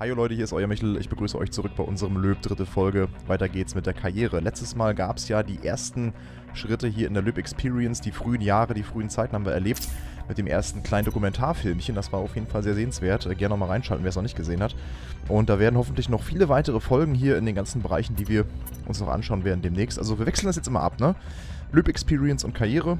Hallo Leute, hier ist euer Michel. Ich begrüße euch zurück bei unserem Loeb, dritte Folge. Weiter geht's mit der Karriere. Letztes Mal gab es ja die ersten Schritte hier in der Loeb Experience. Die frühen Jahre, die frühen Zeiten haben wir erlebt mit dem ersten kleinen Dokumentarfilmchen. Das war auf jeden Fall sehr sehenswert. Gerne nochmal reinschalten, wer es noch nicht gesehen hat. Und da werden hoffentlich noch viele weitere Folgen hier in den ganzen Bereichen, die wir uns noch anschauen werden demnächst. Also wir wechseln das jetzt immer ab, ne? Loeb Experience und Karriere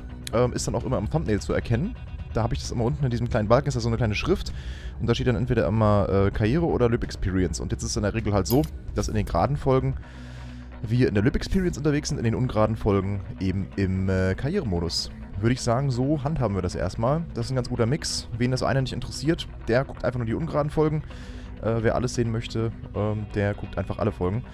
ist dann auch immer im Thumbnail zu erkennen. Da habe ich das immer unten in diesem kleinen Balken, ist da so eine kleine Schrift und da steht dann entweder immer Karriere oder Loeb Experience. Und jetzt ist es in der Regel halt so, dass in den geraden Folgen wir in der Loeb Experience unterwegs sind, in den ungeraden Folgen eben im Karrieremodus. Würde ich sagen, so handhaben wir das erstmal. Das ist ein ganz guter Mix. Wen das eine nicht interessiert, der guckt einfach nur die ungeraden Folgen. Wer alles sehen möchte, der guckt einfach alle Folgen.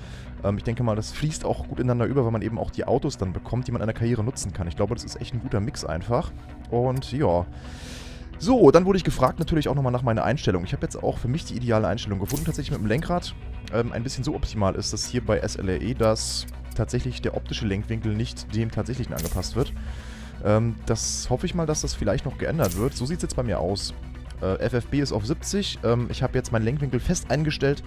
Ich denke mal, das fließt auch gut ineinander über, weil man eben auch die Autos dann bekommt, die man in der Karriere nutzen kann. Ich glaube, das ist echt ein guter Mix einfach. Und ja. So, dann wurde ich gefragt natürlich auch nochmal nach meiner Einstellung. Ich habe jetzt auch für mich die ideale Einstellung gefunden, tatsächlich mit dem Lenkrad. Ein bisschen so optimal ist das hier bei SLRE, dass tatsächlich der optische Lenkwinkel nicht dem tatsächlichen angepasst wird. Das hoffe ich mal, dass das vielleicht noch geändert wird. So sieht es jetzt bei mir aus. FFB ist auf 70, ich habe jetzt meinen Lenkwinkel fest eingestellt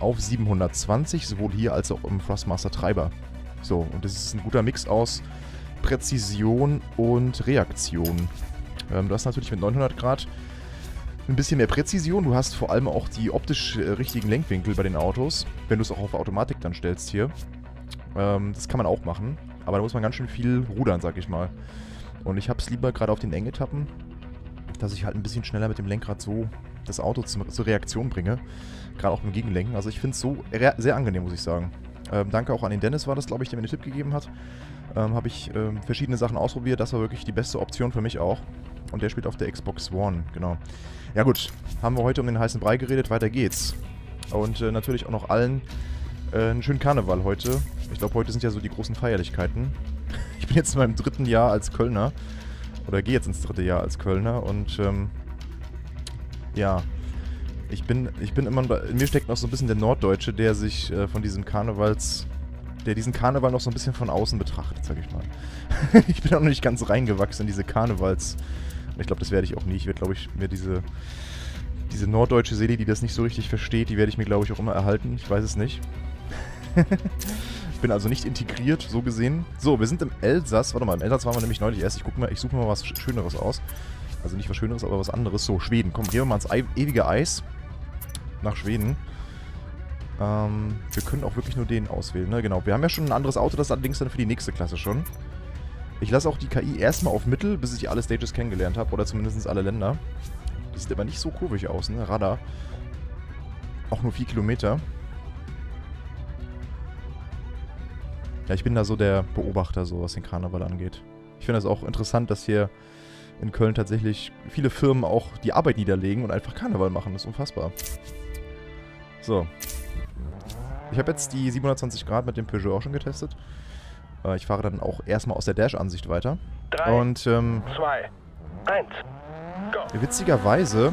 auf 720, sowohl hier als auch im Thrustmaster Treiber. So, und das ist ein guter Mix aus Präzision und Reaktion. Du hast natürlich mit 900 Grad ein bisschen mehr Präzision, du hast vor allem auch die optisch richtigen Lenkwinkel bei den Autos, wenn du es auch auf Automatik dann stellst hier. Das kann man auch machen, aber da muss man ganz schön viel rudern, sag ich mal. Und ich habe es lieber gerade auf den engen Etappen, dass ich halt ein bisschen schneller mit dem Lenkrad so das Auto zur Reaktion bringe. Gerade auch beim Gegenlenken. Also ich finde es so sehr angenehm, muss ich sagen. Danke auch an den Dennis war das, glaube ich, der mir den Tipp gegeben hat. Habe ich verschiedene Sachen ausprobiert. Das war wirklich die beste Option für mich auch. Und der spielt auf der Xbox One, genau. Ja gut, haben wir heute um den heißen Brei geredet. Weiter geht's. Und natürlich auch noch allen einen schönen Karneval heute. Ich glaube, heute sind ja so die großen Feierlichkeiten. Ich bin jetzt in meinem dritten Jahr als Kölner. Oder gehe jetzt ins dritte Jahr als Kölner und ja, ich bin immer, in mir steckt noch so ein bisschen der Norddeutsche, der sich von diesem Karnevals, der diesen Karneval noch so ein bisschen von außen betrachtet, sag ich mal. Ich bin auch noch nicht ganz reingewachsen in diese Karnevals, und ich glaube, das werde ich auch nie. Ich werde, glaube ich, mir diese norddeutsche Seele, die das nicht so richtig versteht, die werde ich mir, glaube ich, auch immer erhalten. Ich weiß es nicht. Ich bin also nicht integriert, so gesehen. So, wir sind im Elsass. Warte mal, im Elsass waren wir nämlich neulich erst. Ich suche mal was Schöneres aus. Also nicht was Schöneres, aber was anderes. So, Schweden. Komm, gehen wir mal ins ewige Eis. Nach Schweden. Wir können auch wirklich nur den auswählen, ne? Genau. Wir haben ja schon ein anderes Auto, das allerdings dann für die nächste Klasse schon. Ich lasse auch die KI erstmal auf Mittel, bis ich alle Stages kennengelernt habe. Oder zumindest alle Länder. Das sieht aber nicht so kurvig aus, ne? Radar. Auch nur 4 Kilometer. Ja, ich bin da so der Beobachter, so was den Karneval angeht. Ich finde das auch interessant, dass hier in Köln tatsächlich viele Firmen auch die Arbeit niederlegen und einfach Karneval machen. Das ist unfassbar. So. Ich habe jetzt die 720 Grad mit dem Peugeot auch schon getestet. Ich fahre dann auch erstmal aus der Dash-Ansicht weiter. 3, und 2, 1, go. Witzigerweise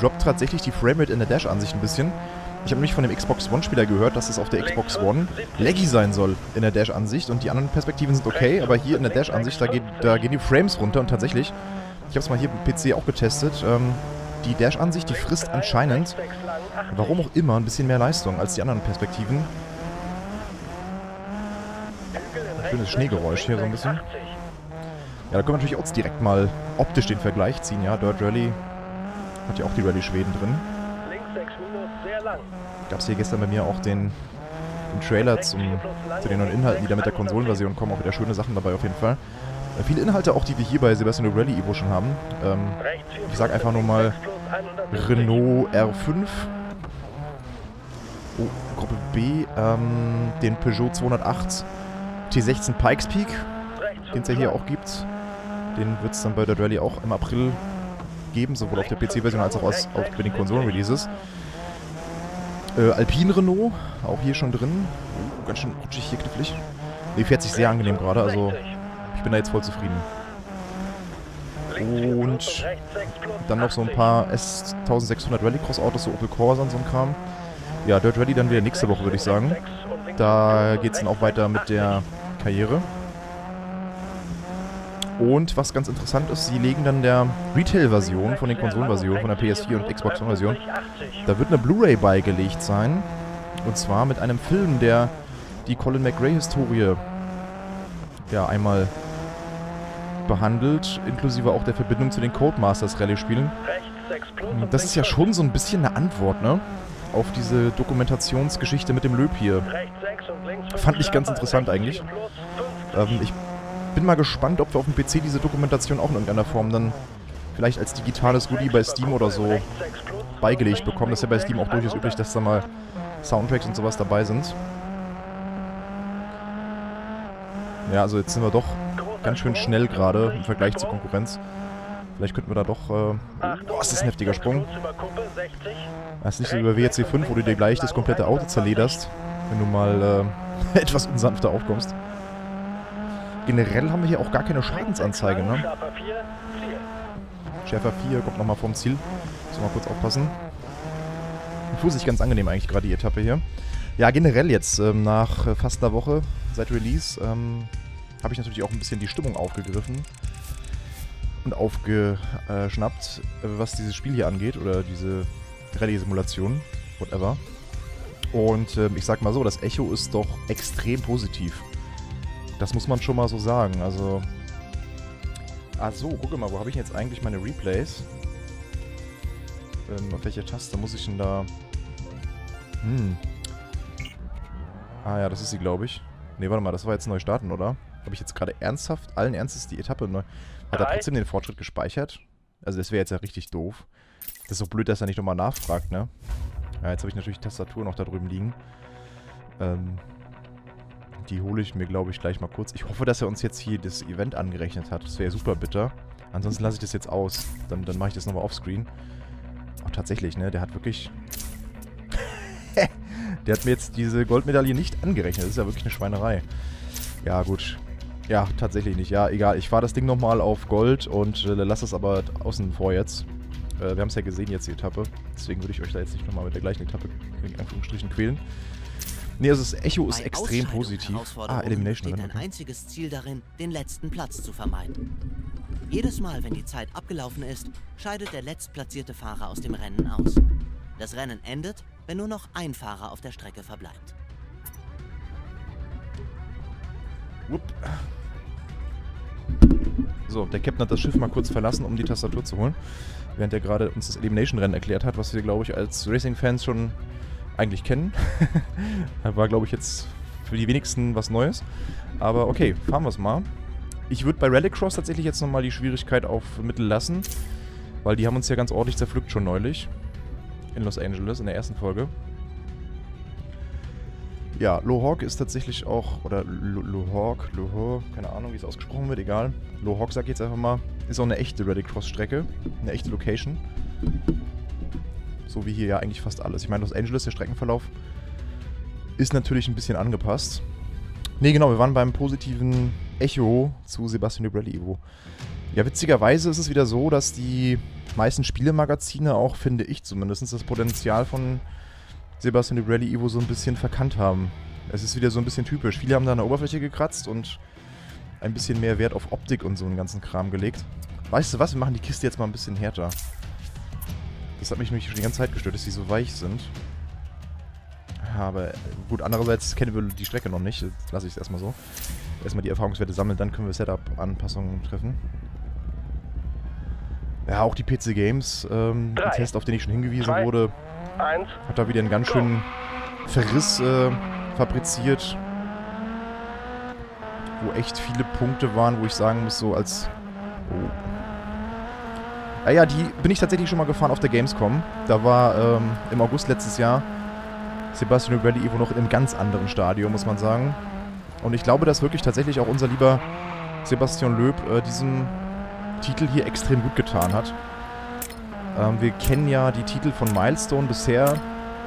droppt tatsächlich die Framerate in der Dash-Ansicht ein bisschen. Ich habe nämlich von dem Xbox One-Spieler gehört, dass es auf der Xbox One laggy sein soll in der Dash-Ansicht. Und die anderen Perspektiven sind okay, aber hier in der Dash-Ansicht, da gehen die Frames runter. Und tatsächlich, ich habe es mal hier im PC auch getestet, die Dash-Ansicht, die frisst anscheinend, warum auch immer, ein bisschen mehr Leistung als die anderen Perspektiven. Schönes Schneegeräusch hier so ein bisschen. Ja, da können wir natürlich auch direkt mal optisch den Vergleich ziehen. Ja, Dirt Rally hat ja auch die Rally Schweden drin. Gab es hier gestern bei mir auch den Trailer zu den neuen Inhalten, die da mit der Konsolenversion kommen. Auch wieder schöne Sachen dabei auf jeden Fall. Viele Inhalte auch, die wir hier bei Sébastien Loeb Rally Evo schon haben. Ich sag einfach nur mal Renault R5. Oh, Gruppe B. Den Peugeot 208 T16 Pikes Peak, den es ja hier auch gibt. Den wird es dann bei der Rally auch im April geben, sowohl auf der PC-Version als auch bei den Konsolen-Releases. Alpine Renault, auch hier schon drin. Ganz schön rutschig hier, knifflig. Nee, fährt sich sehr angenehm gerade, also ich bin da jetzt voll zufrieden. Und dann noch so ein paar S1600 Rallycross Autos, so Opel Corsa und so ein Kram. Ja, Dirt Rally dann wieder nächste Woche, würde ich sagen. Da geht es dann auch weiter mit der Karriere. Und was ganz interessant ist, sie legen dann der Retail-Version von den Konsolenversionen, von der PS4 und Xbox One-Version, da wird eine Blu-ray beigelegt sein. Und zwar mit einem Film, der die Colin McRae-Historie ja einmal behandelt, inklusive auch der Verbindung zu den Codemasters-Rallye-Spielen. Das ist ja schon so ein bisschen eine Antwort, ne? Auf diese Dokumentationsgeschichte mit dem Loeb hier. Fand ich ganz interessant eigentlich. Ich bin mal gespannt, ob wir auf dem PC diese Dokumentation auch in irgendeiner Form dann vielleicht als digitales Goodie bei Steam oder so beigelegt bekommen. Das ist ja bei Steam auch durchaus üblich, dass da mal Soundtracks und sowas dabei sind. Ja, also jetzt sind wir doch ganz schön schnell gerade im Vergleich zur Konkurrenz. Vielleicht könnten wir da doch... boah, ist das ein heftiger Sprung. Das ist nicht so über WRC 5, wo du dir gleich das komplette Auto zerlederst, wenn du mal etwas unsanfter aufkommst. Generell haben wir hier auch gar keine Schadensanzeige, ne? Schärfer 4 kommt nochmal vorm Ziel. Muss mal kurz aufpassen. Fuß ist ganz angenehm eigentlich gerade die Etappe hier. Ja, generell jetzt nach fast einer Woche seit Release habe ich natürlich auch ein bisschen die Stimmung aufgegriffen und aufgeschnappt, was dieses Spiel hier angeht oder diese Rallye-Simulation, whatever. Und ich sag mal so, das Echo ist doch extrem positiv. Das muss man schon mal so sagen, also... Ach so, guck mal, wo habe ich jetzt eigentlich meine Replays? Auf welche Taste muss ich denn da... Hm. Ah ja, das ist sie, glaube ich. Ne, warte mal, das war jetzt neu starten, oder? Habe ich jetzt gerade ernsthaft, allen Ernstes die Etappe neu... Hat er trotzdem den Fortschritt gespeichert? Also das wäre jetzt ja richtig doof. Das ist so blöd, dass er nicht nochmal nachfragt, ne? Ja, jetzt habe ich natürlich die Tastatur noch da drüben liegen. Die hole ich mir, glaube ich, gleich mal kurz. Ich hoffe, dass er uns jetzt hier das Event angerechnet hat. Das wäre super bitter. Ansonsten lasse ich das jetzt aus. Dann mache ich das nochmal offscreen. Auch tatsächlich, ne? Der hat wirklich... Der hat mir jetzt diese Goldmedaille nicht angerechnet. Das ist ja wirklich eine Schweinerei. Ja, gut. Ja, tatsächlich nicht. Ja, egal. Ich fahre das Ding nochmal auf Gold und lasse es aber außen vor jetzt. Wir haben es ja gesehen jetzt, die Etappe. Deswegen würde ich euch da jetzt nicht nochmal mit der gleichen Etappe in Anführungsstrichen quälen. Nee, also das Echo ist extrem positiv. Elimination. Steht ein einziges Ziel darin, den letzten Platz zu vermeiden. Jedes Mal, wenn die Zeit abgelaufen ist, scheidet der letztplatzierte Fahrer aus dem Rennen aus. Das Rennen endet, wenn nur noch ein Fahrer auf der Strecke verbleibt. Upp. So, der Captain hat das Schiff mal kurz verlassen, um die Tastatur zu holen. Während er gerade uns das Elimination-Rennen erklärt hat, was wir, glaube ich, als Racing-Fans schon... eigentlich kennen. War, glaube ich, jetzt für die wenigsten was Neues. Aber okay, fahren wir es mal. Ich würde bei Rallycross tatsächlich jetzt nochmal die Schwierigkeit auf Mittel lassen, weil die haben uns ja ganz ordentlich zerpflückt schon neulich. In Los Angeles, in der ersten Folge. Ja, Lohawk ist tatsächlich auch, oder Lohawk, keine Ahnung, wie es ausgesprochen wird, egal. Lohawk, sag ich jetzt einfach mal, ist auch eine echte Rallycross-Strecke, eine echte Location. So wie hier ja eigentlich fast alles. Ich meine, Los Angeles, der Streckenverlauf ist natürlich ein bisschen angepasst. Ne, genau, wir waren beim positiven Echo zu Sébastien Loeb Rally Evo. Ja, witzigerweise ist es wieder so, dass die meisten Spielemagazine auch, finde ich zumindest, das Potenzial von Sébastien Loeb Rally Evo so ein bisschen verkannt haben. Es ist wieder so ein bisschen typisch. Viele haben da an der Oberfläche gekratzt und ein bisschen mehr Wert auf Optik und so einen ganzen Kram gelegt. Weißt du was, wir machen die Kiste jetzt mal ein bisschen härter. Das hat mich schon die ganze Zeit gestört, dass die so weich sind. Aber gut, andererseits kennen wir die Strecke noch nicht. Jetzt lasse ich es erstmal so. Erstmal die Erfahrungswerte sammeln, dann können wir Setup-Anpassungen treffen. Ja, auch die PC Games, ein Test, auf den ich schon hingewiesen wurde, hat da wieder einen ganz schönen Verriss fabriziert. Wo echt viele Punkte waren, wo ich sagen muss, so als... Oh. Ah ja, die bin ich tatsächlich schon mal gefahren auf der Gamescom. Da war im August letztes Jahr Sébastien Loeb Rally Evo noch in einem ganz anderen Stadium, muss man sagen. Und ich glaube, dass wirklich tatsächlich auch unser lieber Sébastien Loeb diesem Titel hier extrem gut getan hat. Wir kennen ja die Titel von Milestone bisher.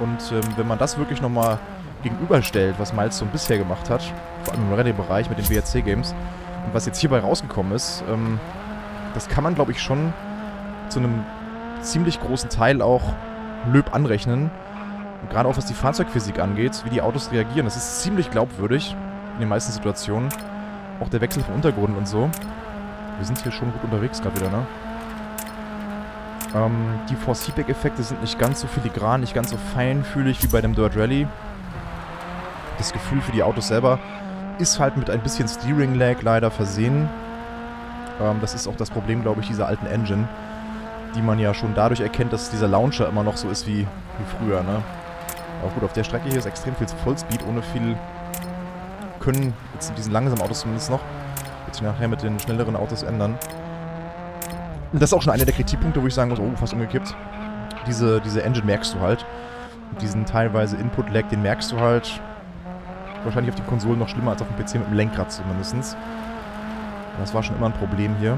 Und wenn man das wirklich nochmal gegenüberstellt, was Milestone bisher gemacht hat, vor allem im Rallye-Bereich mit den WRC-Games, und was jetzt hierbei rausgekommen ist, das kann man, glaube ich, schon... zu einem ziemlich großen Teil auch Loeb anrechnen. Und gerade auch was die Fahrzeugphysik angeht, wie die Autos reagieren. Das ist ziemlich glaubwürdig in den meisten Situationen. Auch der Wechsel vom Untergrund und so. Wir sind hier schon gut unterwegs gerade wieder, ne? Die Force-Feedback-Effekte sind nicht ganz so filigran, nicht ganz so feinfühlig wie bei dem Dirt Rally. Das Gefühl für die Autos selber ist halt mit ein bisschen Steering-Lag leider versehen. Das ist auch das Problem, glaube ich, dieser alten Engine, die man ja schon dadurch erkennt, dass dieser Launcher immer noch so ist wie früher, ne? Aber gut, auf der Strecke hier ist extrem viel Vollspeed, ohne viel Können, jetzt in diesen langsamen Autos zumindest noch, wird sich nachher mit den schnelleren Autos ändern. Und das ist auch schon einer der Kritikpunkte, wo ich sagen muss, oh, fast umgekippt. Diese Engine merkst du halt. Diesen teilweise Input-Lag, den merkst du halt. Wahrscheinlich auf den Konsolen noch schlimmer als auf dem PC mit dem Lenkrad zumindest. Das war schon immer ein Problem hier.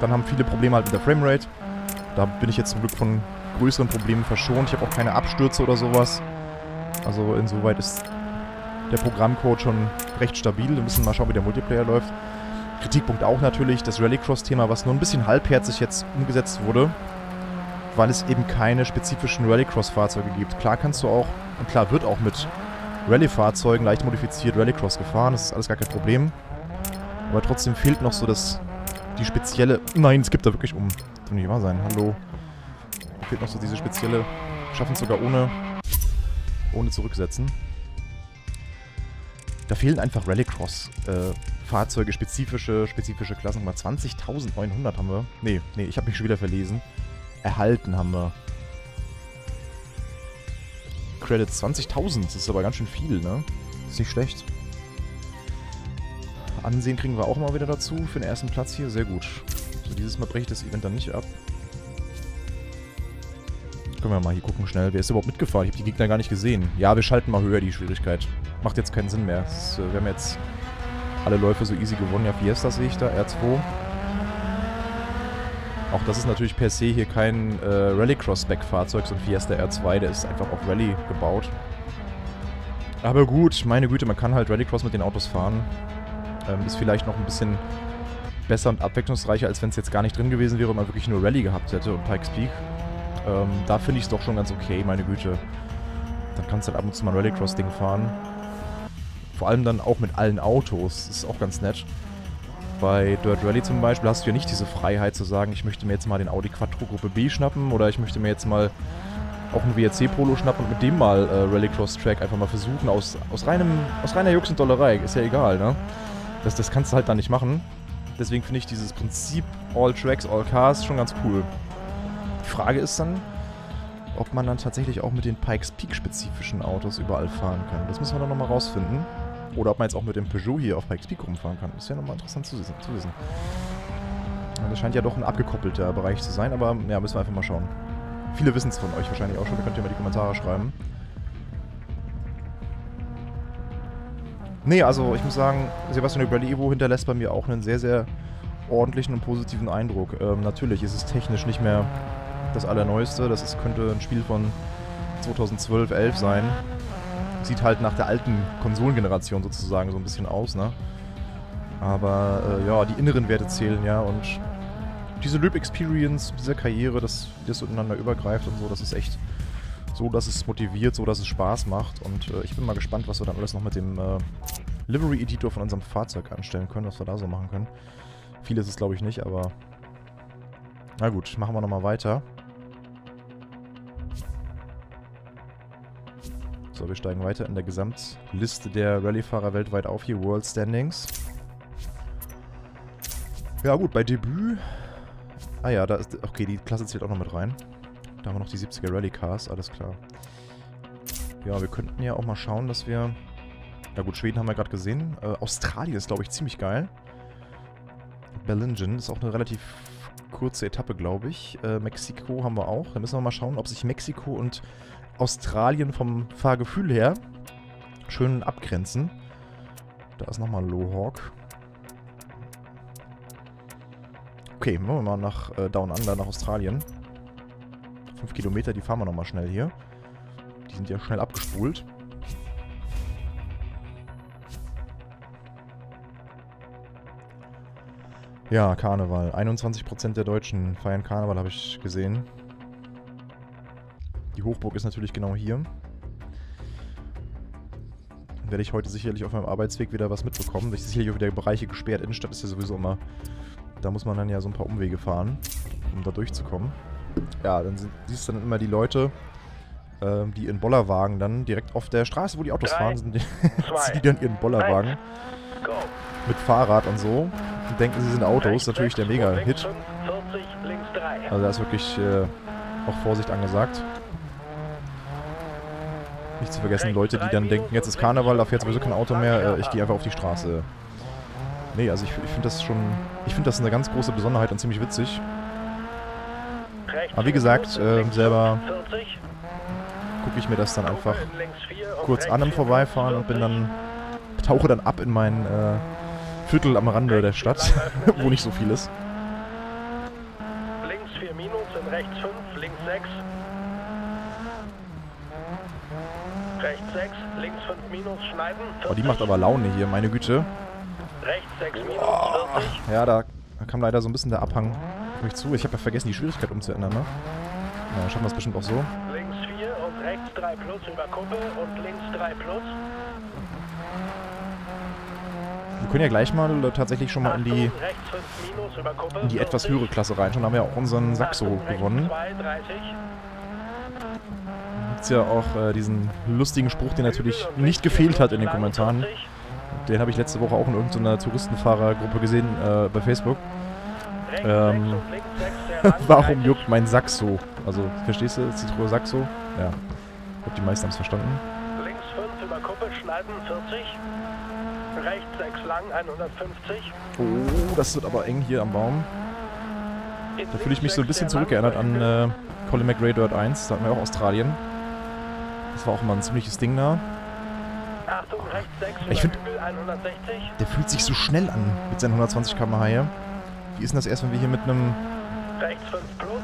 Dann haben viele Probleme halt mit der Framerate. Da bin ich jetzt zum Glück von größeren Problemen verschont. Ich habe auch keine Abstürze oder sowas. Also insoweit ist der Programmcode schon recht stabil. Wir müssen mal schauen, wie der Multiplayer läuft. Kritikpunkt auch natürlich das Rallycross-Thema, was nur ein bisschen halbherzig jetzt umgesetzt wurde, weil es eben keine spezifischen Rallycross-Fahrzeuge gibt. Klar kannst du auch, und klar wird auch mit Rally-Fahrzeugen leicht modifiziert Rallycross gefahren, das ist alles gar kein Problem. Aber trotzdem fehlt noch so die spezielle... Nein, es gibt da wirklich um. Das kann nicht wahr sein, hallo. Fehlt noch so diese spezielle... Schaffen es sogar ohne zurücksetzen. Da fehlen einfach Rallycross-Fahrzeuge, spezifische Klassen. Mal 20.900 haben wir. Nee, ich habe mich schon wieder verlesen. Erhalten haben wir. Credits 20.000, das ist aber ganz schön viel, ne? Ist nicht schlecht. Ansehen kriegen wir auch mal wieder dazu für den ersten Platz hier. Sehr gut. So, dieses Mal breche ich das Event dann nicht ab. Können wir mal hier gucken schnell. Wer ist überhaupt mitgefahren? Ich habe die Gegner gar nicht gesehen. Ja, wir schalten mal höher die Schwierigkeit. Macht jetzt keinen Sinn mehr. Wir haben jetzt alle Läufe so easy gewonnen. Ja, Fiesta sehe ich da, R2. Auch das ist natürlich per se hier kein Rallycross-Spec-Fahrzeug, so ein Fiesta R2, der ist einfach auf Rally gebaut. Aber gut, meine Güte, man kann halt Rallycross mit den Autos fahren. Ist vielleicht noch ein bisschen besser und abwechslungsreicher, als wenn es jetzt gar nicht drin gewesen wäre und man wirklich nur Rally gehabt hätte und Pikes Peak. Da finde ich es doch schon ganz okay, meine Güte. Dann kannst du halt ab und zu mal ein Rallycross-Ding fahren. Vor allem dann auch mit allen Autos. Das ist auch ganz nett. Bei Dirt Rally zum Beispiel hast du ja nicht diese Freiheit zu sagen, ich möchte mir jetzt mal den Audi Quattro Gruppe B schnappen oder ich möchte mir jetzt mal auch einen WRC Polo schnappen und mit dem mal Rallycross-Track einfach mal versuchen. Aus reiner Jux und Dollerei. Ist ja egal, ne? Das kannst du halt dann nicht machen. Deswegen finde ich dieses Prinzip All Tracks, All Cars schon ganz cool. Die Frage ist dann, ob man dann tatsächlich auch mit den Pikes Peak-spezifischen Autos überall fahren kann. Das müssen wir dann nochmal rausfinden. Oder ob man jetzt auch mit dem Peugeot hier auf Pikes Peak rumfahren kann. Das ist ja nochmal interessant zu wissen. Das scheint ja doch ein abgekoppelter Bereich zu sein, aber ja, müssen wir einfach mal schauen. Viele wissen es von euch wahrscheinlich auch schon. Ihr könnt ja mal die Kommentare schreiben. Nee, also ich muss sagen, Sébastien Loeb Rally Evo hinterlässt bei mir auch einen sehr, sehr ordentlichen und positiven Eindruck. Natürlich ist es technisch nicht mehr das Allerneueste. Könnte ein Spiel von 2012, 11 sein. Sieht halt nach der alten Konsolengeneration sozusagen so ein bisschen aus, ne? Aber ja, die inneren Werte zählen ja und diese Loeb Experience, diese Karriere, das so ineinander übergreift und so, das ist echt so, dass es motiviert, so, dass es Spaß macht und ich bin mal gespannt, was wir dann alles noch mit dem Livery Editor von unserem Fahrzeug anstellen können, was wir da so machen können. Viel ist es, glaube ich, nicht, aber na gut, machen wir nochmal weiter. So, wir steigen weiter in der Gesamtliste der Rallye-Fahrer weltweit auf, hier World Standings. Ja gut, bei Debüt... Ah ja, da ist... Okay, die Klasse zählt auch noch mit rein. Da haben wir noch die 70er Rallye-Cars, alles klar. Ja, wir könnten ja auch mal schauen, dass wir... Ja gut, Schweden haben wir gerade gesehen. Australien ist, glaube ich, ziemlich geil. Belingen ist auch eine relativ kurze Etappe, glaube ich. Mexiko haben wir auch. Da müssen wir mal schauen, ob sich Mexiko und... Australien vom Fahrgefühl her schön abgrenzen. Da ist nochmal Lohawk. Okay, machen wir mal nach Down Under, nach Australien. 5 Kilometer, die fahren wir nochmal schnell hier. Die sind ja schnell abgespult. Ja, Karneval. 21% der Deutschen feiern Karneval, habe ich gesehen. Die Hochburg ist natürlich genau hier. Dann werde ich heute sicherlich auf meinem Arbeitsweg wieder was mitbekommen. Sicherlich auch wieder Bereiche gesperrt. Innenstadt ist ja sowieso immer Da muss man dann ja so ein paar Umwege fahren, um da durchzukommen. Ja, dann siehst du dann immer die Leute, die in Bollerwagen dann direkt auf der Straße, wo die Autos fahren, sind die dann ihren Bollerwagen mit Fahrrad und so und denken, sie sind Autos. Natürlich der Mega-Hit. Also da ist wirklich auch Vorsicht angesagt. Nicht zu vergessen, Leute, die dann denken, jetzt ist Karneval, auf jetzt sowieso kein Auto mehr, ich gehe einfach auf die Straße. Nee, also ich finde das schon, ich finde das eine ganz große Besonderheit und ziemlich witzig. Aber wie gesagt, selber gucke ich mir das dann einfach kurz an im Vorbeifahren und bin dann, tauche dann ab in mein Viertel am Rande der Stadt, wo nicht so viel ist. Links 4 Minus, in rechts 5, links 6. Rechts 6, links 5 Minus, schneiden. Oh, die macht aber Laune hier, meine Güte. Rechts 6 Minus, 40. Ja, da kam leider so ein bisschen der Abhang durch zu. Ich habe ja vergessen, die Schwierigkeit umzuändern, ne? Ja, schaffen wir es bestimmt auch so. Links 4 und rechts 3 plus über Kuppel und links 3 plus. Wir können ja gleich mal tatsächlich schon mal in die, etwas höhere Klasse rein. Schon haben wir ja auch unseren Saxo gewonnen. Gibt's ja auch diesen lustigen Spruch, der natürlich nicht gefehlt hat in den Kommentaren. Den habe ich letzte Woche auch in irgendeiner Touristenfahrergruppe gesehen bei Facebook. Warum juckt mein Saxo? Also, verstehst du? Citroën Saxo? Ja. Ich glaube, die meisten haben es verstanden. Links 5 über Kuppel, schneiden 40. Rechts 6 lang, 150. Oh, das wird aber eng hier am Baum. Da fühle ich mich so ein bisschen zurückgeerinnert an Colin McRae Dirt 1. Da hatten wir auch Australien. Das war auch mal ein ziemliches Ding da. Achtung, rechts 6 über Hügel, 160. Der fühlt sich so schnell an mit seinen 120 km/h hier. Wie ist denn das erst, wenn wir hier mit einem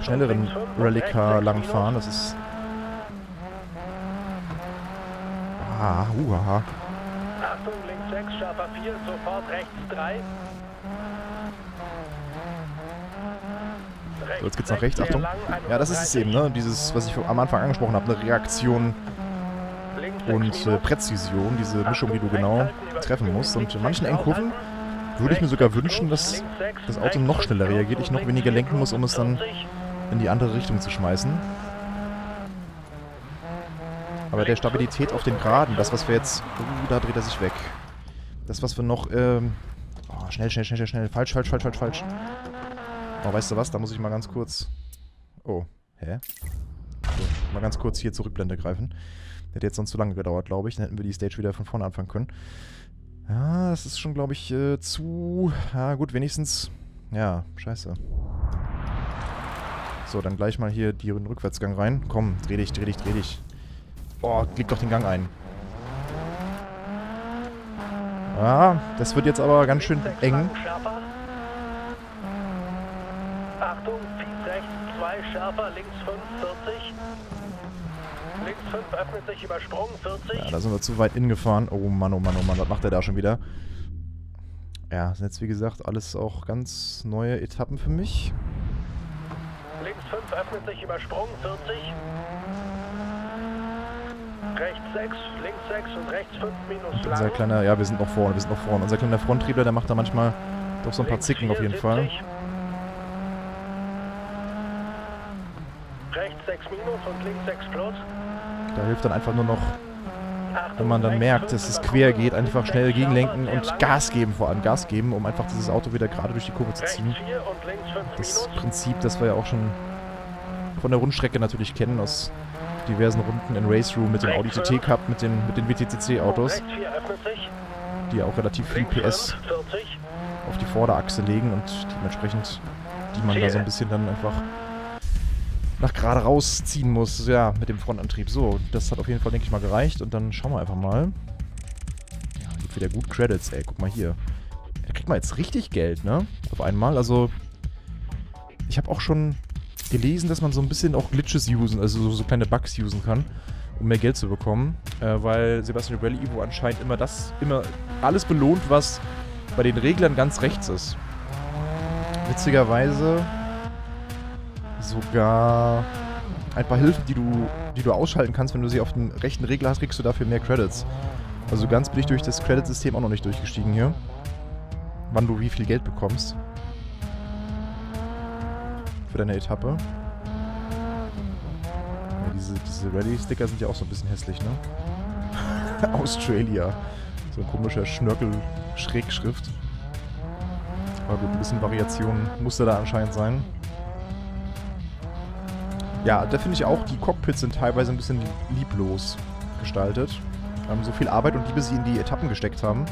schnelleren Rallycar langfahren? Das ist... Ah, uhaha. Achtung, links 6, scharfer 4, sofort rechts 3. So, jetzt geht's nach rechts, Achtung. Ja, das ist es eben, ne? Dieses, was ich am Anfang angesprochen habe, eine Reaktion und Präzision, diese Mischung, die du genau treffen musst. Und in manchen Engkurven würde ich mir sogar wünschen, dass das Auto noch schneller reagiert, ich noch weniger lenken muss, um es dann in die andere Richtung zu schmeißen. Aber der Stabilität auf den Geraden, das was wir jetzt... Oh, da dreht er sich weg. Das was wir noch... oh, schnell. Falsch. Oh, weißt du was? Da muss ich mal ganz kurz... Oh, hä? So, mal ganz kurz hier zur Rückblende greifen. Hätte jetzt sonst zu lange gedauert, glaube ich. Dann hätten wir die Stage wieder von vorne anfangen können. Ja, das ist schon, glaube ich, zu... Ja, gut, wenigstens... Ja, scheiße. So, dann gleich mal hier den Rückwärtsgang rein. Komm, dreh dich. Oh, leg doch den Gang ein. Ah, das wird jetzt aber ganz schön eng. Achtung, rechts 2, schärfer, links 5, 40. Links 5 öffnet sich, übersprungen, 40. Ja, da sind wir zu weit innen gefahren. Oh Mann, was macht der da schon wieder? Ja, das sind jetzt wie gesagt alles auch ganz neue Etappen für mich. Links 5 öffnet sich, übersprungen, 40. Rechts 6, links 6 und rechts 5 minus lang. Unser kleiner, ja, wir sind noch vorne. Unser kleiner Fronttriebler, der macht da manchmal doch so ein paar Zicken auf jeden Fall. Rechts 6 minus und links 6 plus. Da hilft dann einfach nur noch, wenn man dann merkt, dass es quer geht, einfach schnell gegenlenken und Gas geben vor allem. Gas geben, um einfach dieses Auto wieder gerade durch die Kurve zu ziehen. Das Prinzip, das wir ja auch schon von der Rundstrecke natürlich kennen aus diversen Runden in Raceroom mit dem Audi TT Cup, mit den WTCC Autos, die ja auch relativ viel PS auf die Vorderachse legen und dementsprechend, die man da so ein bisschen dann einfach nach gerade rausziehen muss, ja, mit dem Frontantrieb. So, das hat auf jeden Fall, denke ich mal, gereicht und dann schauen wir einfach mal. Ja, gibt wieder gut Credits, ey, guck mal hier. Da kriegt man jetzt richtig Geld, ne? Auf einmal, also ich habe auch schon gelesen, dass man so ein bisschen auch Glitches usen, also so kleine Bugs usen kann, um mehr Geld zu bekommen, weil Sébastien Loeb Rally Evo anscheinend immer alles belohnt, was bei den Reglern ganz rechts ist. Witzigerweise sogar ein paar Hilfen, die du ausschalten kannst, wenn du sie auf dem rechten Regler hast, kriegst du dafür mehr Credits. Also ganz bin ich durch das Credit-System auch noch nicht durchgestiegen hier, wann du wie viel Geld bekommst. für deine Etappe. Ja, diese Rally-Sticker sind ja auch so ein bisschen hässlich, ne? Australia. So ein komischer Schnörkel-Schrägschrift. Aber gut, ein bisschen Variation musste da anscheinend sein. Ja, da finde ich auch, die Cockpits sind teilweise ein bisschen lieblos gestaltet. So viel Arbeit und Liebe sie in die Etappen gesteckt haben.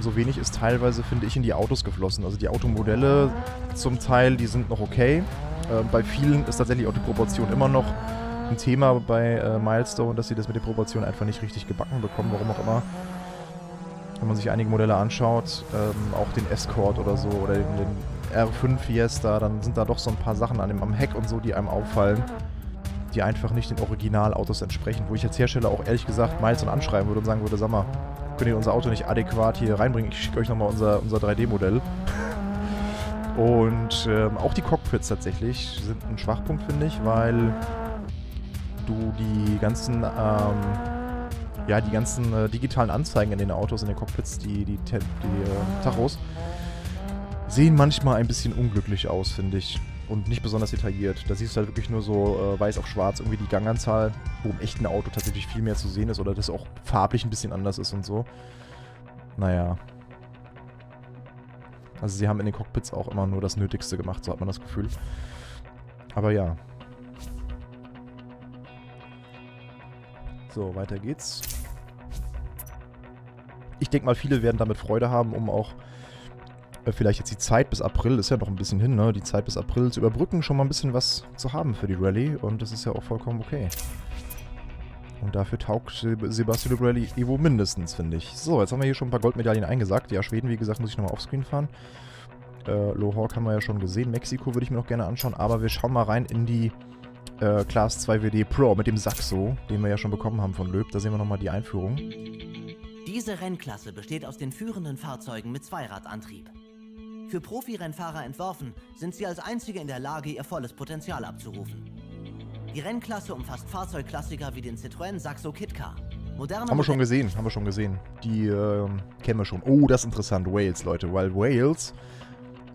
So wenig ist teilweise, finde ich, in die Autos geflossen. Also die Automodelle zum Teil, die sind noch okay. Bei vielen ist tatsächlich auch die Proportion immer noch ein Thema bei Milestone, dass sie das mit der Proportion einfach nicht richtig gebacken bekommen, warum auch immer. Wenn man sich einige Modelle anschaut, auch den Escort oder so, oder den R5 Fiesta, dann sind da doch so ein paar Sachen am Heck und so, die einem auffallen, die einfach nicht den Originalautos entsprechen. Wo ich jetzt Hersteller auch ehrlich gesagt Milestone anschreiben würde und sagen würde, sag mal, könnt ihr unser Auto nicht adäquat hier reinbringen? Ich schicke euch nochmal unser 3D-Modell. Und auch die Cockpits tatsächlich sind ein Schwachpunkt, finde ich, weil du die ganzen digitalen Anzeigen in den Autos, in den Cockpits, die Tachos, sehen manchmal ein bisschen unglücklich aus, finde ich. Und nicht besonders detailliert. Da siehst du halt wirklich nur so weiß auf schwarz irgendwie die Ganganzahl, wo im echten Auto tatsächlich viel mehr zu sehen ist oder das auch farblich ein bisschen anders ist und so. Naja. Also sie haben in den Cockpits auch immer nur das Nötigste gemacht, so hat man das Gefühl. Aber ja. So, weiter geht's. Ich denke mal, viele werden damit Freude haben, um auch vielleicht jetzt die Zeit bis April, ist ja noch ein bisschen hin, ne? Die Zeit bis April zu überbrücken, schon mal ein bisschen was zu haben für die Rallye. Und das ist ja auch vollkommen okay. Und dafür taugt Sébastien Loeb Rally Evo mindestens, finde ich. So, jetzt haben wir hier schon ein paar Goldmedaillen eingesackt. Ja, Schweden, wie gesagt, muss ich nochmal offscreen fahren. Lohawk haben wir ja schon gesehen. Mexiko würde ich mir noch gerne anschauen. Aber wir schauen mal rein in die Class 2 WD Pro mit dem Saxo, den wir ja schon bekommen haben von Loeb. Da sehen wir nochmal die Einführung. Diese Rennklasse besteht aus den führenden Fahrzeugen mit Zweiradantrieb. Für Profi-Rennfahrer entworfen, sind sie als einzige in der Lage, ihr volles Potenzial abzurufen. Die Rennklasse umfasst Fahrzeugklassiker wie den Citroën Saxo Kit Car. Haben wir schon gesehen. Die kennen wir schon. Oh, das ist interessant. Wales, Leute. Weil Wales,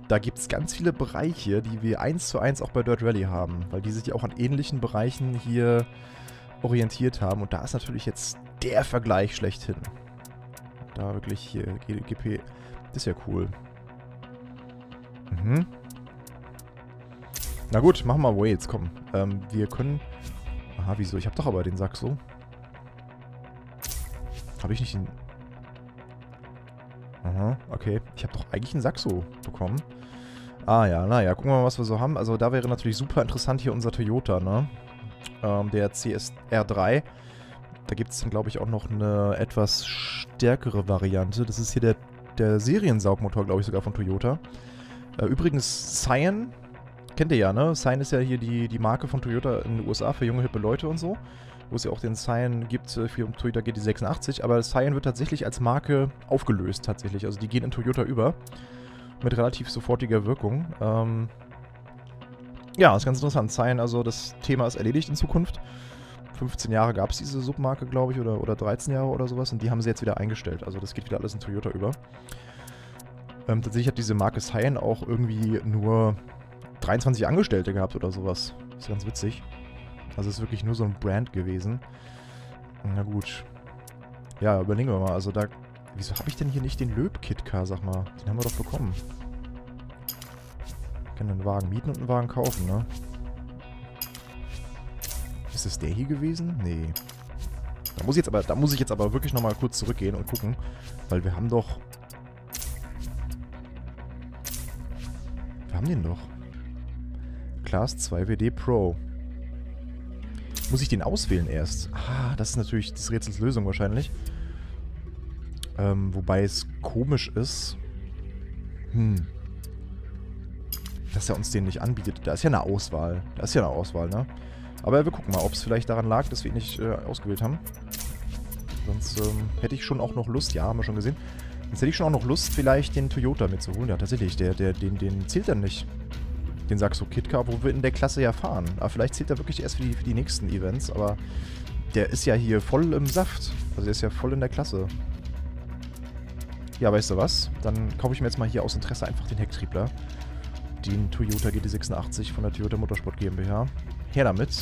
da gibt es ganz viele Bereiche, die wir 1:1 auch bei Dirt Rally haben. Weil die sich ja auch an ähnlichen Bereichen hier orientiert haben. Und da ist natürlich jetzt der Vergleich schlechthin. Da wirklich hier, GP, das ist ja cool. Mhm. Na gut, machen wir Wales, komm. Wir können... Aha, wieso? Ich habe doch aber den Saxo. Habe ich nicht den... Aha, okay. Ich habe doch eigentlich einen Saxo bekommen. Ah ja, naja, gucken wir mal, was wir so haben. Also da wäre natürlich super interessant hier unser Toyota, ne? Der CS-R3. Da gibt es dann, glaube ich, auch noch eine etwas stärkere Variante. Das ist hier der Seriensaugmotor, glaube ich, sogar von Toyota. Übrigens, Scion, kennt ihr ja, ne? Scion ist ja hier die Marke von Toyota in den USA für junge, hippe Leute und so. Wo es ja auch den Scion gibt für Toyota GT86. Aber Scion wird tatsächlich als Marke aufgelöst, tatsächlich. Also die gehen in Toyota über. Mit relativ sofortiger Wirkung. Ja, ist ganz interessant. Scion, also das Thema ist erledigt in Zukunft. 15 Jahre gab es diese Submarke, glaube ich, oder 13 Jahre oder sowas. Und die haben sie jetzt wieder eingestellt. Also das geht wieder alles in Toyota über. Tatsächlich hat diese Marke Scion auch irgendwie nur 23 Angestellte gehabt oder sowas. Ist ganz witzig. Also ist wirklich nur so ein Brand gewesen. Na gut. Ja, überlegen wir mal. Also da... Wieso habe ich denn hier nicht den Loeb Kit Car, sag mal? Den haben wir doch bekommen. Ich kann einen Wagen mieten und einen Wagen kaufen, ne? Ist das der hier gewesen? Nee. Da muss ich jetzt aber wirklich nochmal kurz zurückgehen und gucken. Weil wir haben doch... Wir haben den doch. Class 2 WD Pro. Muss ich den auswählen erst? Ah, das ist natürlich des Rätsels Lösung wahrscheinlich. Wobei es komisch ist. Dass er uns den nicht anbietet. Da ist ja eine Auswahl. Ne? Aber wir gucken mal, ob es vielleicht daran lag, dass wir ihn nicht ausgewählt haben. Sonst hätte ich schon auch noch Lust, ja, haben wir schon gesehen. Sonst hätte ich schon auch noch Lust, vielleicht den Toyota mitzuholen. Ja, tatsächlich, den zählt dann nicht. Den Saxo Kit Car, wo wir in der Klasse ja fahren. Aber vielleicht zählt er wirklich erst für die nächsten Events, aber der ist ja hier voll im Saft. Also der ist ja voll in der Klasse. Ja, weißt du was? Dann kaufe ich mir jetzt mal hier aus Interesse einfach den Hecktriebler. den Toyota GT86 von der Toyota Motorsport GmbH. Her damit.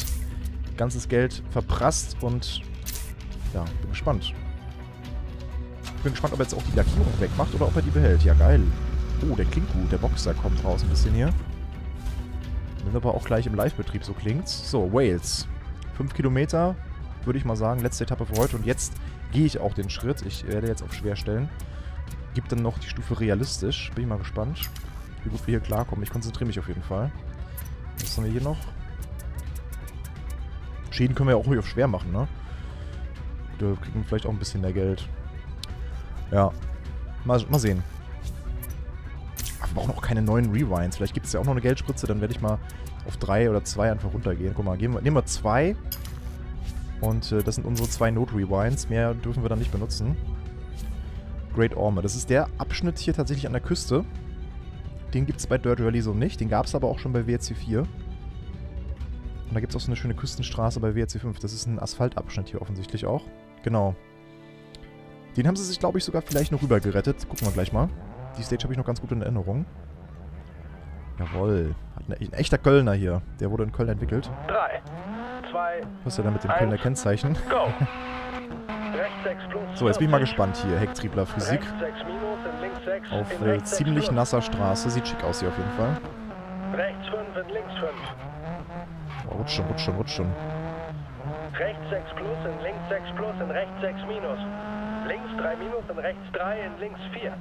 Ganzes Geld verprasst und ja, bin gespannt. Ich bin gespannt, ob er jetzt auch die Lackierung wegmacht oder ob er die behält. Ja, geil. Oh, der klingt gut. Der Boxer kommt raus ein bisschen hier. Wenn aber auch gleich im Live-Betrieb, so klingt's. So, Wales. 5 Kilometer, würde ich mal sagen. Letzte Etappe für heute. Und jetzt gehe ich auch den Schritt. Ich werde jetzt auf schwer stellen. Gibt dann noch die Stufe realistisch. Bin ich mal gespannt, wie gut wir hier klarkommen. Ich konzentriere mich auf jeden Fall. Was haben wir hier noch? Schäden können wir ja auch ruhig auf schwer machen, ne? Da kriegen wir vielleicht auch ein bisschen mehr Geld. Ja. Mal sehen. Wir brauchen auch keine neuen Rewinds. Vielleicht gibt es ja auch noch eine Geldspritze. Dann werde ich mal auf 3 oder 2 einfach runtergehen. Guck mal, nehmen wir 2. Und das sind unsere 2 Not-Rewinds. Mehr dürfen wir dann nicht benutzen. Great Orme. Das ist der Abschnitt hier tatsächlich an der Küste. Den gibt es bei Dirt Rally so nicht. Den gab es aber auch schon bei WRC 4. Und da gibt es auch so eine schöne Küstenstraße bei WRC 5. Das ist ein Asphaltabschnitt hier offensichtlich auch. Genau. Den haben sie sich, glaube ich, sogar vielleicht noch rüber gerettet. Gucken wir gleich mal. Die Stage habe ich noch ganz gut in Erinnerung. Jawohl. Hat ein echter Kölner hier. Der wurde in Köln entwickelt. 3, 2, was ist ja dann mit dem Kölner Kennzeichen? Go. So, jetzt bin ich mal gespannt hier. Hecktriebler Physik. Auf ziemlich nasser Straße. Sieht schick aus hier auf jeden Fall. Rechts 5 und links 5. Oh, rutscht schon, rutscht schon, rutscht schon. Rechts 6+ und links 6+ und rechts 6-. Links 3- und rechts 3 und links 4.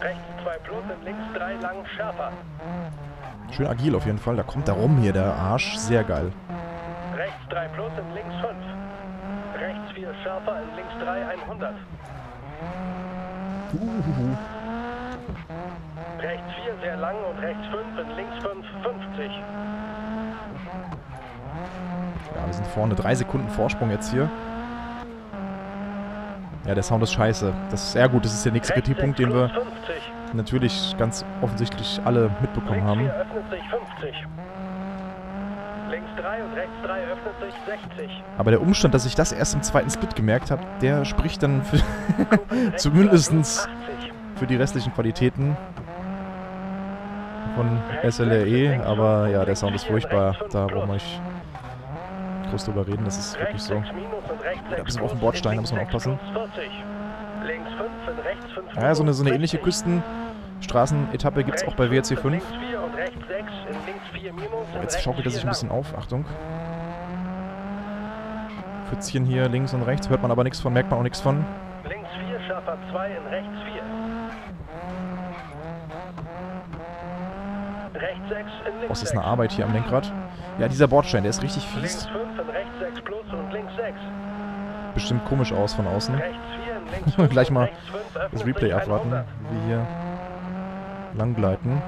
Rechts 2+ und links 3 lang schärfer. Schön agil auf jeden Fall. Da kommt er rum hier, der Arsch. Sehr geil. Rechts 3+ und links 5. Rechts 4 schärfer und links 3 100. Rechts 4 sehr lang und rechts 5 und links 5 50. Ja, wir sind vorne. 3 Sekunden Vorsprung jetzt hier. Ja, der Sound ist scheiße. Das ist sehr gut. Das ist der nächste Kritikpunkt, den wir natürlich ganz offensichtlich alle mitbekommen haben. Links 4 öffnet sich 50. Links 3 und rechts 3 öffnet sich 60. Aber der Umstand, dass ich das erst im zweiten Split gemerkt habe, der spricht dann für zumindest für die restlichen Qualitäten von SLRE. Aber ja, der Sound ist furchtbar. Da brauchen wir nicht groß drüber reden. Das ist wirklich so. Da müssen wir auf dem Bordstein, da muss man aufpassen. Ja, so eine ähnliche Küstenstraßenetappe gibt es auch bei WRC 5. Oh, jetzt schaukelt er sich ein bisschen auf. Achtung. Pfützchen hier links und rechts. Hört man aber nichts von, merkt man auch nichts von. Links 4, scharfer 2 und rechts 4. Rechts 6 in links. Oh, das ist eine Arbeit hier am Lenkrad. Ja, dieser Bordstein, der ist richtig fies. Bestimmt komisch aus von außen. Gleich mal das Replay abwarten, wie wir hier langgleiten.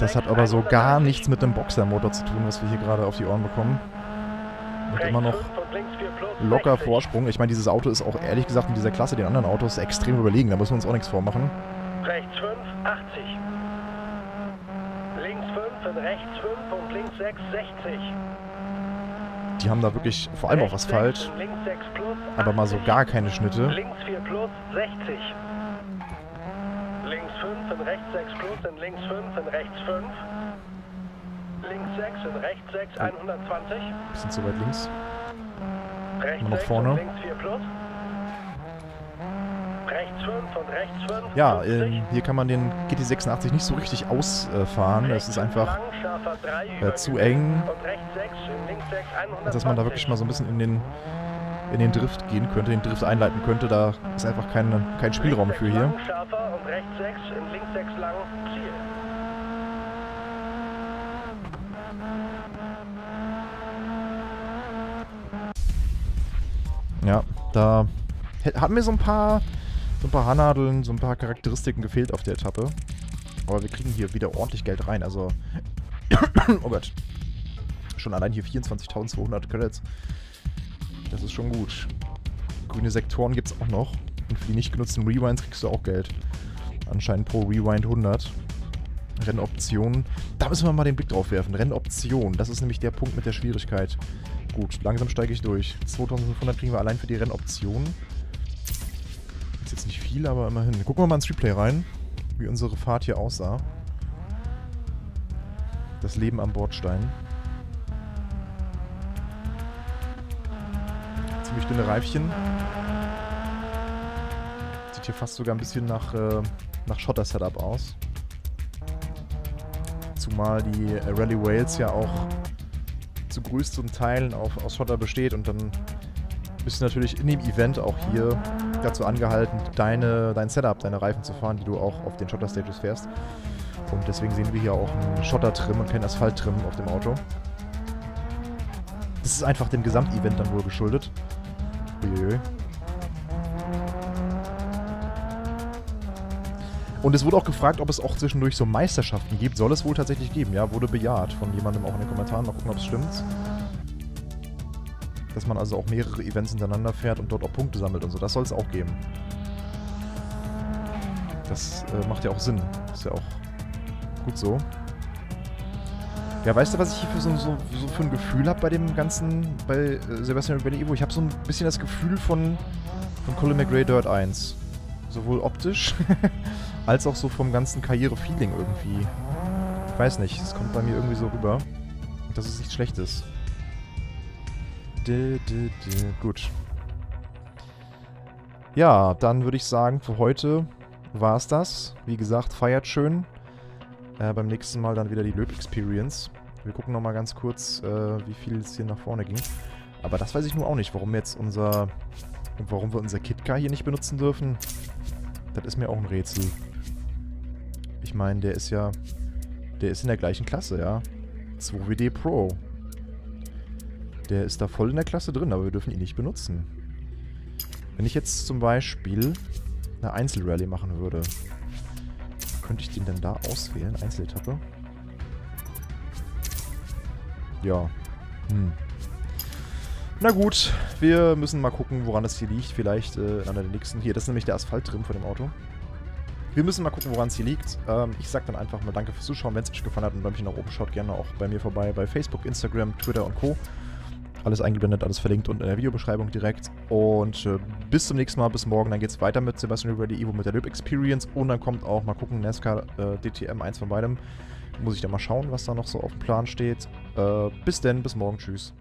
Das hat aber so gar nichts mit dem Boxermotor zu tun, was wir hier gerade auf die Ohren bekommen. Und immer noch locker Vorsprung. Ich meine, dieses Auto ist auch ehrlich gesagt in dieser Klasse den anderen Autos extrem überlegen. Da müssen wir uns auch nichts vormachen. Rechts 5, 80. Links 5 und rechts 5 und links 6, 60. Die haben da wirklich, vor allem auf Asphalt, aber mal so gar keine Schnitte. Links 4+ 60. Links 5 und rechts 6+ und links 5 und rechts 5. Links 6 und rechts 6 120. Bisschen zu weit links. Rechts noch vorne. Links 4+. Rechts 5 und rechts 5. Ja, hier kann man den GT86 nicht so richtig ausfahren. Es ist einfach zu eng. Dass man da wirklich mal so ein bisschen in den Drift gehen könnte, den Drift einleiten könnte. Da ist einfach kein Spielraum für hier. Ja, da haben mir so ein paar Haarnadeln, so ein paar Charakteristiken gefehlt auf der Etappe. Aber wir kriegen hier wieder ordentlich Geld rein, also... oh Gott. Schon allein hier 24.200 Credits. Das ist schon gut. Grüne Sektoren gibt es auch noch. Und für die nicht genutzten Rewinds kriegst du auch Geld. Anscheinend pro Rewind 100. Rennoptionen. Da müssen wir mal den Blick drauf werfen. Rennoptionen. Das ist nämlich der Punkt mit der Schwierigkeit. Gut, langsam steige ich durch. 2.500 kriegen wir allein für die Rennoptionen. Ist jetzt nicht viel, aber immerhin. Gucken wir mal ins Replay rein. wie unsere Fahrt hier aussah. Das Leben am Bordstein. Ziemlich dünne Reifchen. Sieht hier fast sogar ein bisschen nach, nach Schotter-Setup aus. Zumal die Rally Wales ja auch zu größten Teilen aus Schotter besteht und dann bist du natürlich in dem Event auch hier dazu angehalten, dein Setup, deine Reifen zu fahren, die du auch auf den Schotter-Stages fährst. Und deswegen sehen wir hier auch einen Schotter-Trim und keinen Asphalt-Trim auf dem Auto. Das ist einfach dem Gesamtevent dann wohl geschuldet. Uiuiui. Und es wurde auch gefragt, ob es auch zwischendurch so Meisterschaften gibt. Soll es wohl tatsächlich geben, ja? Wurde bejaht von jemandem auch in den Kommentaren. Mal gucken, ob es stimmt. Dass man also auch mehrere Events hintereinander fährt und dort auch Punkte sammelt und so. Das soll es auch geben. Das macht ja auch Sinn. Ist ja auch gut so. Ja, weißt du, was ich hier für ein Gefühl habe bei dem ganzen, bei Sébastien Loeb Rally Evo? Ich habe so ein bisschen das Gefühl von Colin McRae Dirt 1. Sowohl optisch als auch so vom ganzen Karriere-Feeling irgendwie. Ich weiß nicht, es kommt bei mir irgendwie so rüber, dass es nichts Schlechtes. Gut. Ja, dann würde ich sagen, für heute war es das. Wie gesagt, feiert schön. Beim nächsten Mal dann wieder die Loeb Experience. Wir gucken nochmal ganz kurz, wie viel es hier nach vorne ging. Aber das weiß ich nur auch nicht, warum jetzt warum wir unser Kit-Car hier nicht benutzen dürfen. Das ist mir auch ein Rätsel. Ich meine, der ist in der gleichen Klasse, ja. 2WD Pro. Der ist da voll in der Klasse drin, aber wir dürfen ihn nicht benutzen. Wenn ich jetzt zum Beispiel eine Einzelrallye machen würde, könnte ich den denn da auswählen? Einzeletappe? Ja. Na gut, wir müssen mal gucken, woran das hier liegt. Vielleicht an der nächsten. Hier, das ist nämlich der Asphalt-Trim von dem Auto. Wir müssen mal gucken, woran es hier liegt. Ich sag dann einfach mal danke fürs Zuschauen. Wenn es euch gefallen hat und bei mir nach oben, schaut gerne auch bei mir vorbei. Bei Facebook, Instagram, Twitter und Co. Alles eingeblendet, alles verlinkt unten in der Videobeschreibung direkt. Und bis zum nächsten Mal, bis morgen. Dann geht's weiter mit Sébastien Loeb Rally Evo, mit der Loeb Experience. Und dann kommt auch, mal gucken, NASCAR DTM, eins von beidem. Muss ich dann mal schauen, was da noch so auf dem Plan steht. Bis denn, bis morgen, tschüss.